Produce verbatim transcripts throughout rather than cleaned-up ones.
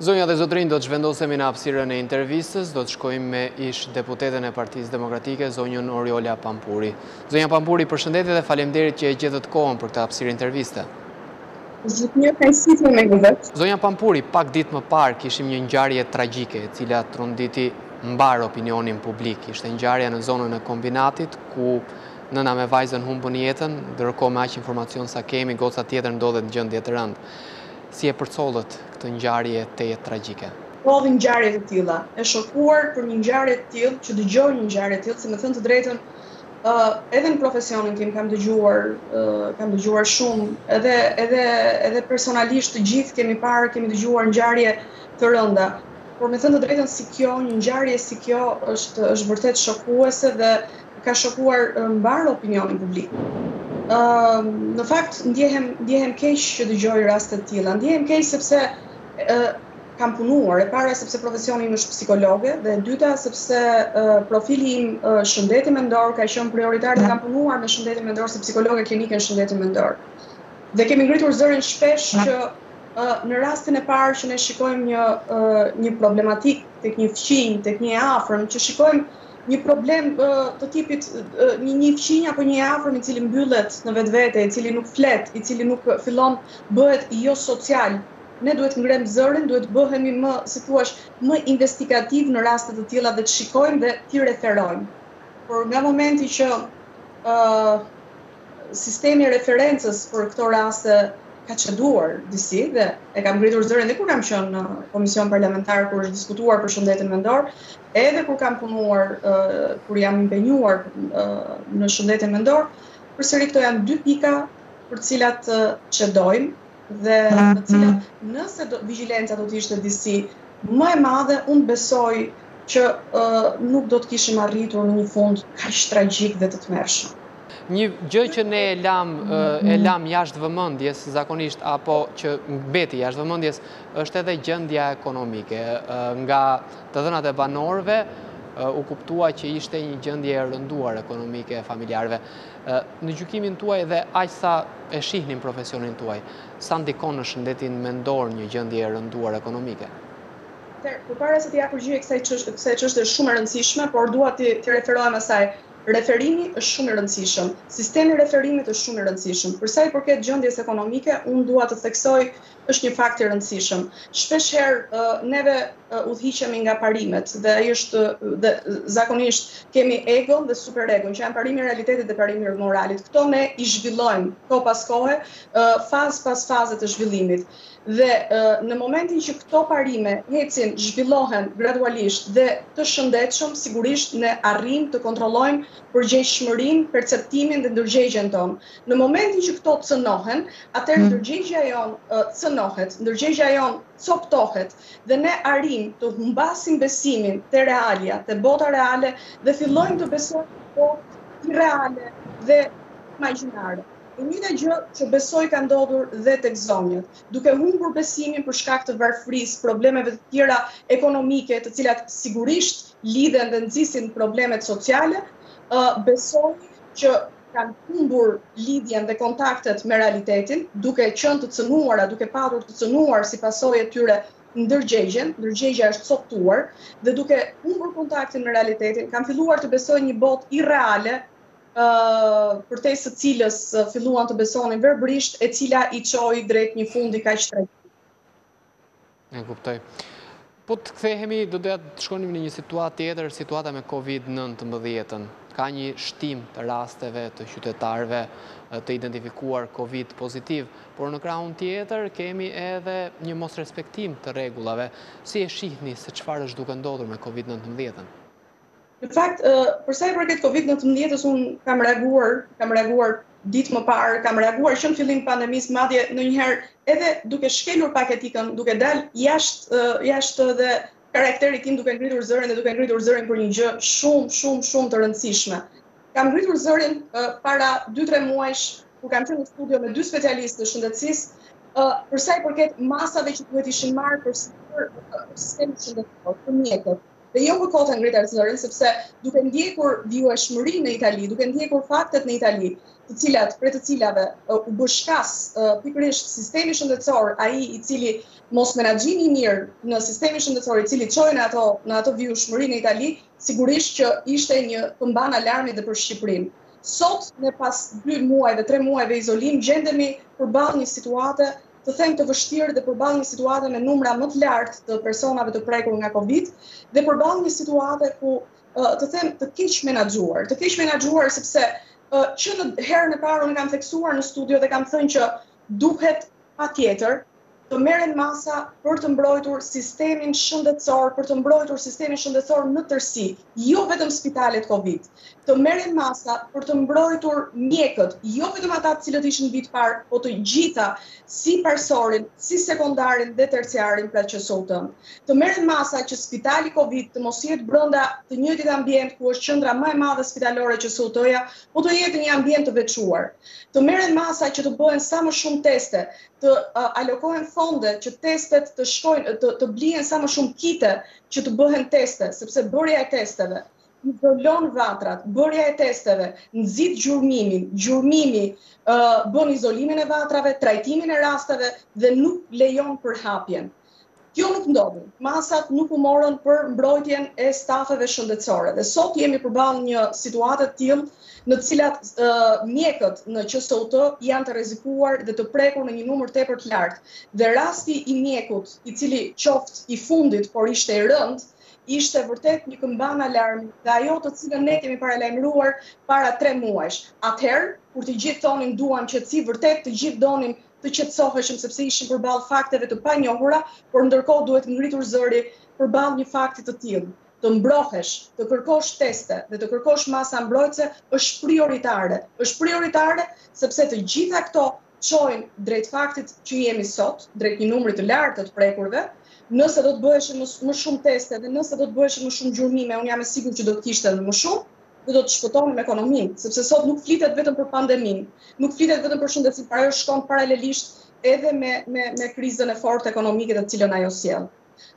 Zonja dhe zotrin, do të zhvendosemi në hapësirën e intervistës, do të shkojmë me ish deputeten e Partisë Demokratike, zonjën Orjola Pampuri. Zonja Pampuri, përshëndetje dhe faleminderit që e gjetët kohën për këtë hapësirë interviste. Zonja Pampuri, pak ditë më parë kishim një ngjarje tragjike, e cila trunditi mbar opinionin publik. Ishte ngjarja në zonën e kombinatit, ku nëna me vajzën humbën jetën, ndërkohë me aq informacion sa kemi, goca tjetër ndodhet në gjendje të rëndë. Si e përcollët këtë ngjarje teje tragjike? Po, një ngjarje e tilla. E shokuar për një ngjarje të tillë, që dëgjoj një ngjarje të tillë, se më thënë të drejtën, edhe në profesionin tim kam dëgjuar, kam dëgjuar shumë, edhe edhe edhe personalisht të gjithë kemi parë, kemi dëgjuar ngjarje të rënda. Por më thënë të drejtën, si kjo, një ngjarje si kjo është është vërtet shokuese dhe ka shokuar mbar opinionin publik. Në fakt, ndjehem keq që dëgjoj raste të tilla. Ndjehem keq sepse kam punuar, e para sepse profesioni është psikologe, dhe e dyta sepse profili im shëndeti mendor ka qenë prioritar dhe kam punuar me shëndetin mendor si psikologe klinike në shëndetin mendor. Dhe kemi ngritur zërin shpesh që në rastin e parë që ne shikojmë një problematik tek një fëmijë, tek një afërm, që shikojmë një problem të tipit, një fëmijë apo një afërm i cili mbyllet në vetvete, i cili nuk flet, i cili nuk fillon bëhet jo social. Ne duhet ngrem zërin, duhet bëhemi më, si thua, më investigativ në raste të tilla dhe të shikojmë dhe t'i referojmë. Por nga momenti që sistemi i referencës për këto raste ka çeduar disi dhe e kam ngritur zërin dhe kur kam qenë në komision parlamentar kur është diskutuar për shëndetin mendor, edhe kur kam punuar, kur jam impenjuar në shëndetin mendor, përsëri këto janë dy pika për cilat çedojmë dhe për cilat nëse vigjilenca do të ishte disi më e madhe, unë besoj që nuk do të kishim arritur në një fund kaq tragjik dhe të tmerrshëm. Një gjë që ne e lam jashtë vëmendjes zakonisht, apo që mbeti jashtë vëmendjes, është edhe gjendja ekonomike. Nga të dhënat e banorëve u kuptua që ishte një gjendje e rënduar ekonomike e familjarëve. Në gjykimin tuaj dhe aq sa e shihnin profesionin tuaj, sa ndikon në shëndetin mendor një gjendje e rënduar ekonomike? Përpara se të jap përgjigje kësaj çështje shumë e rëndësishme, por dua të referohem asaj. Referimi është shumë i rëndësishëm, sistemi referimit është shumë i rëndësishëm. Përsa i përket gjendjes ekonomike, unë dua të theksoj është një fakt i rëndësishëm. Shpeshherë neve udhëhiqemi nga parimet dhe është dhe zakonisht kemi egon dhe superegon, që janë parimi i realitetit dhe parimi i moralit. Këto ne i zhvillojmë kohë pas kohe, fazë pas faze të zhvillimit. Dhe në momentin që këto parime ecin, zhvillohen gradualisht dhe të shëndetshëm, sigurisht ne arrim të kontrollojmë përgjegjshmërinë, perceptimin dhe ndërgjegjen tonë. Në momentin që këto cënohen, atëherë ndërgjegja jonë cënohet, ndërgjegja jonë coptohet dhe ne arrim të humbasim besimin te realia, te bota reale dhe fillojmë të besojmë botë irreale dhe imagjinare. E njëjta gjë që besoj ka ndodhur dhe tek zonjët, duke humbur besimin për shkak të varfërisë, problemeve të tjera ekonomike, të cilat sigurisht lidhen dhe nxisin problemet sociale, besoj që kanë humbur lidhjen dhe kontaktet me realitetin, duke qenë të cënuara, duke patur të cënuar si pasojë e tyre ndërgjegjen, ndërgjegja është coptuar, dhe duke humbur kontaktin me realitetin, kanë filluar të besojnë një botë irreale, përtej së cilës filluan të besonin verbrisht, e cila i çoi drejt një fundi kaq tragjik. E kuptoj. Po të kthehemi, do të shkonim në një situatë tjetër, situata me Covid nëntëmbëdhjetë. Ka një shtim të rasteve të qytetarëve të identifikuar Covid pozitiv, por në krahun tjetër kemi edhe një mosrespektim të rregullave. Si e shihni se çfarë është duke ndodhur me Covid nëntëmbëdhjetë? Në fakt, përsa i përket Covid nëntëmbëdhjetë, unë kam reaguar, kam reaguar ditë më parë, kam reaguar që në fillim pandemisë, madje ndonjëherë edhe duke shkelur pak etikën, duke dalë jashtë jashtë dhe karakteri tim, duke ngritur zërin dhe duke ngritur zërin për një gjë shumë shumë shumë të rëndësishme. Kam ngritur zërin para dy tre muajsh, kur kam qenë në studio me dy specialistë të shëndetësisë, përsa i përket masave që duhet ishin marrë për sistemin shëndetësor, për mjekët. Dhe jo për kota ngritar zërin, sepse duke ndjekur vjueshmërinë në Itali, duke ndjekur faktet në Itali, të cilat prej të cilave u bë shkas pikërisht sistemi shëndetësor, ai i cili mos menaxhimi i mirë në sistemin shëndetësor, i cili çoi në ato në ato vjueshmërinë në Itali, sigurisht që ishte një këmban alarmi edhe për Shqipërinë. Sot, ne pas dy muajve, tre muajve izolim, gjendemi përballë një situate të them të vështirë dhe përballë një situate me numra më të lartë të personave të prekur nga Covid dhe përballë një situate ku të them të keq menaxhuar, të keq menaxhuar sepse që në herën e parë unë kam theksuar në studio dhe kam thënë që duhet patjetër të merren masa për të mbrojtur sistemin shëndetësor, për të mbrojtur sistemin shëndetësor në tërësi, jo vetëm spitalet Covid. Të merren masa për të mbrojtur mjekët, jo vetëm ata të cilët ishin vit parë, por të gjitha, si parsorin, si sekondarin dhe terciarin pra që sotëm. Të merren masa që spitali Covid të mos jetë brenda të njëjtit ambient ku është qendra më e madhe spitalore që sotoja, por të jetë një ambient të veçuar. Të merren masa që të bëhen sa më shumë teste, të uh, alokohen fonde që testet të shkojnë, të, të blien sa më shumë kite që të bëhen teste, sepse bërja e testeve, izolon vatrat, bërja e testeve, nxit gjurmimin, gjurmimi, uh, bën izolimin e vatrave, trajtimin e rasteve dhe nuk lejon për hapjen. Kjo nuk ndodhi, masat nuk u morën për mbrojtjen e stafeve shëndetësore. Dhe sot jemi përballë një situate të tillë në të cilat uh, mjekët në Q S U T janë të rrezikuar dhe të prekur në një numër tepër të lartë. Dhe rasti i mjekut, i cili qoftë i fundit, por ishte i rëndë, ishte vërtet një këmban alarmi dhe ajo të cilën ne kemi paralajmëruar para tre muajsh. Atëherë, kur të gjithë tonin duam qetësi, vërtet të gjithë donim të qetësoheshim sepse ishin përballë fakteve të panjohura, por ndërkohë duhet ngritur zëri përballë një fakti të tillë. Të mbrohesh, të kërkosh teste dhe të kërkosh masa mbrojtëse është prioritare. Është prioritare sepse të gjitha këto çojnë drejt faktit që jemi sot, drejt një numri të lartë të prekurve. Nëse do të bëheshin më shumë teste dhe nëse do të bëheshin më shumë gjurmime, unë jam e sigurt që do të kishte më shumë, dhe do të shpëtonim ekonominë, sepse sot nuk flitet vetëm për pandeminë, nuk flitet vetëm për shëndetësinë, por ajo shkon paralelisht edhe me me me krizën e fortë ekonomike të cilën ajo sjell.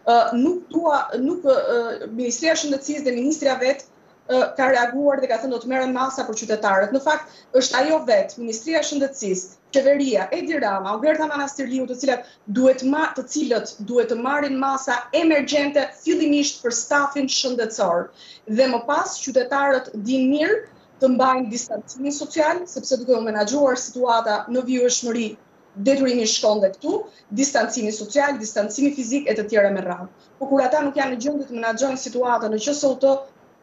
Uh, nuk dua nuk uh, Ministria e Shëndetësisë dhe Ministria vet uh, ka reaguar dhe ka thënë do të merren masa për qytetarët. Në fakt, është ajo vet, Ministria e Shëndetësisë, Qeveria, Edirama, Ugerta Manastirliu, të cilat duhet ma, të cilët duhet të marrin masa emergjente fillimisht për stafin shëndetësor. Dhe më pas qytetarët dinë mirë të mbajnë distancimin social, sepse duke u menaxhuar situata në vijshmëri, detyrimisht shkon dhe këtu, distancimi social, distancimi fizik e të tjera me radhë. Por kur ata nuk janë në gjendje të menaxhojnë situatën në Q S U T,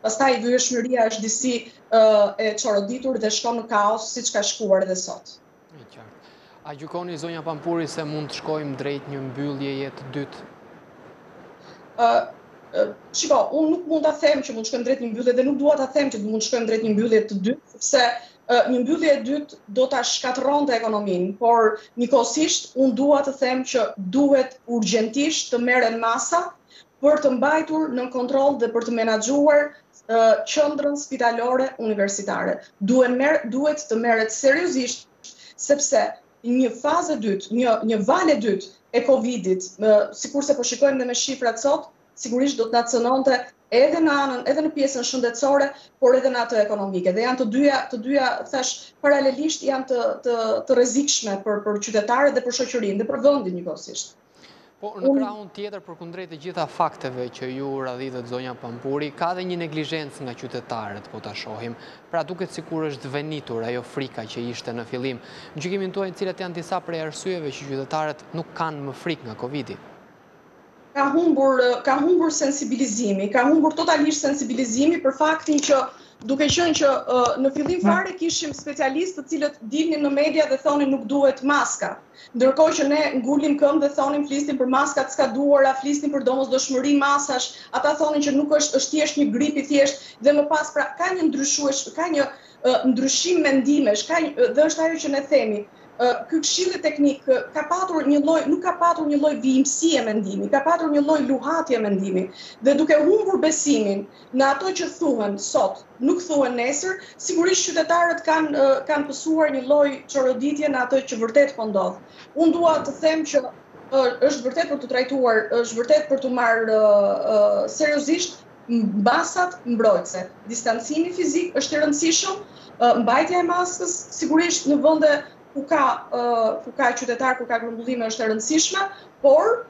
pastaj vijshmëria është disi uh, e çoroditur dhe shkon në kaos siç ka shkuar edhe sot. A gjykoni zonja Pampuri se mund të shkojmë drejt një mbylljeje të dytë? Uh, uh, Shiko, unë nuk mund ta them që mund të shkojmë drejt një mbyllje dhe nuk dua ta them që mund të shkojmë drejt një mbyllje të dytë, sepse uh, një mbyllje e dytë do ta shkatërronte ekonominë, por njëkohësisht unë dua të them që duhet urgjentisht të merren masa për të mbajtur në kontroll dhe për të menaxhuar uh, qendrën spitalore universitare. Duhet mer duhet të merret seriozisht sepse një fazë dytë, një, një valë dytë e Covidit, sikurse po shikojmë dhe me shifrat sot, sigurisht do të na cënonte edhe në anën, edhe në pjesën shëndetësore, por edhe në atë ekonomike. Dhe janë të dyja, të dyja, thash, paralelisht janë të të, të rrezikshme për për qytetarët dhe për shoqërinë dhe për vendin njëkohësisht. Po në krahun tjetër, përkundrejt të gjitha fakteve që ju radhitët zonja Pampuri, ka dhe një neglizhencë nga qytetarët, po ta shohim. Pra duket sikur është venitur ajo frika që ishte në fillim. Në gjykimin tuaj, cilat janë disa prej arsyeve që qytetarët nuk kanë më frikë nga Covidi? Ka humbur, ka humbur sensibilizimi, ka humbur totalisht sensibilizimi për faktin që duke qenë që uh, në fillim fare kishim specialistë të cilët dilnin në media dhe thonin nuk duhet maska. Ndërkohë që ne ngulim këmbë dhe thonim flisnim për maskat skaduara, flisnim për domosdoshmëri masash, ata thonin që nuk është është thjesht një grip i thjeshtë dhe më pas pra ka një ndryshues, ka një uh, ndryshim mendimesh, ka një, dhe është ajo që ne themi. Uh, ky këshilli teknik uh, ka patur një lloj, nuk ka patur një lloj vijimësie mendimi, ka patur një lloj luhatje mendimi. Dhe duke humbur besimin në ato që thuhen sot, nuk thuhen nesër, sigurisht qytetarët kanë uh, kanë pësuar një lloj çoroditje në ato që vërtet po ndodh. Unë dua të them që uh, është vërtet për të trajtuar, është vërtet për të marrë uh, uh, seriozisht basat mbrojtëse. Distancimi fizik është i rëndësishëm, mbajtja e maskës sigurisht në vende ku ka ku ka qytetar, ku ka grumbullime është e rëndësishme, por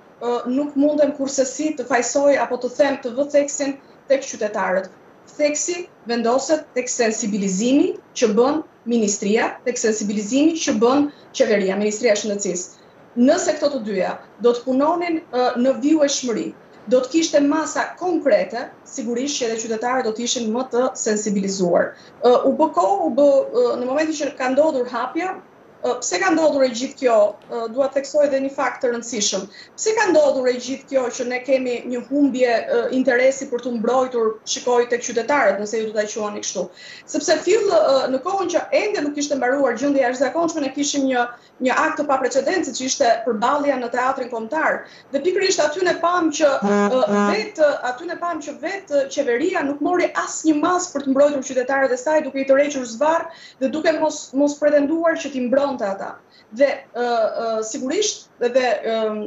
nuk mundem kursesi të fajsoj apo të them të vë theksin tek qytetarët. Theksi vendoset tek sensibilizimi që bën ministria, tek sensibilizimi që bën qeveria, Ministria e Shëndetësisë. Nëse këto të dyja do të punonin në vijshmëri, do të kishte masa konkrete, sigurisht që edhe qytetarët do të ishin më të sensibilizuar. U bë kohë, u bë në momentin që ka ndodhur hapja, pse ka ndodhur e gjithë kjo, dua të theksoj edhe një fakt të rëndësishëm. Pse ka ndodhur e gjithë kjo që ne kemi një humbje interesi për të mbrojtur, shikoj tek qytetarët, nëse ju do ta quani kështu. Sepse fill në kohën që ende nuk ishte mbaruar gjendja e jashtëzakonshme, ne kishim një një akt të paprecedenti që ishte përballja në teatrin kombëtar, dhe pikërisht aty ne pam që vetë aty ne pam që vetë qeveria nuk mori asnjë masë për të mbrojtur qytetarët e saj, duke i tërhequr zvarr dhe duke mos mos pretenduar që ti mbronte ata. Dhe sigurisht edhe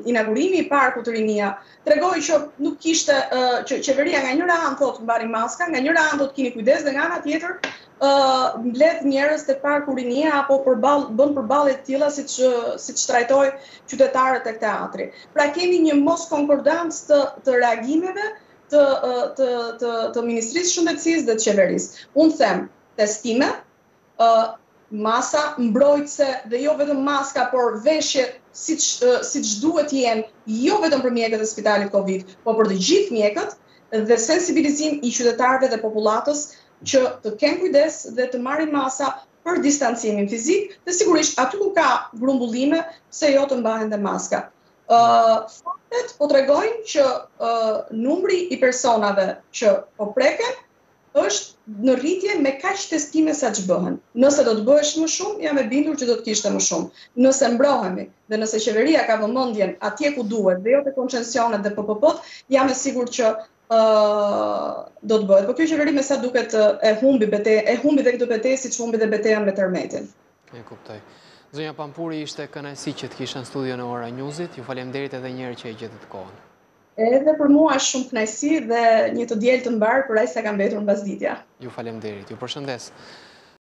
inaugurimi i parkut të rinia tregoi që nuk kishte që qeveria nga njëra anë thotë mbani maska, nga njëra anë thotë keni kujdes dhe nga ana tjetër mbledh njerëz te parku rinia apo përball bën përballje të tilla siç siç trajtoi qytetarët tek teatri. Pra kemi një mos konkordancë të, të reagimeve të të të, të Ministrisë së Shëndetësisë dhe të qeverisë. Unë them testime, masa mbrojtëse dhe jo vetëm maska, por veshje siç siç duhet jenë, jo vetëm për mjekët e spitalit Covid, por për të gjithë mjekët dhe sensibilizim i qytetarëve dhe popullatës që të kenë kujdes dhe të marrin masa për distancimin fizik, dhe sigurisht aty ku ka grumbullime, pse jo të mbahen dhe maska. Uh, faktet po tregojnë që uh, numri i personave që po preken është në rritje me kaq testime sa që bëhen. Nëse do të bëhesh më shumë, jam e bindur që do të kishte më shumë. Nëse mbrohemi dhe nëse qeveria ka vëmendjen atje ku duhet dhe jo te koncesionet dhe P P P-t, jam e sigurt që do të bëhet. Po kjo qeveri me sa duket e humbi betejën, e humbi dhe këtë betejë siç humbi dhe betejën me tërmetin. E kuptoj. Zonja Pampuri, ishte kënaqësi që të kisha në studio në Ora News-it. Ju falemnderit edhe një herë që e gjetët kohën. Edhe për mua është shumë kënaqësi dhe një të diel të mbar për ai sa ka mbetur mbasditja. Ju falemnderit. Ju përshëndes.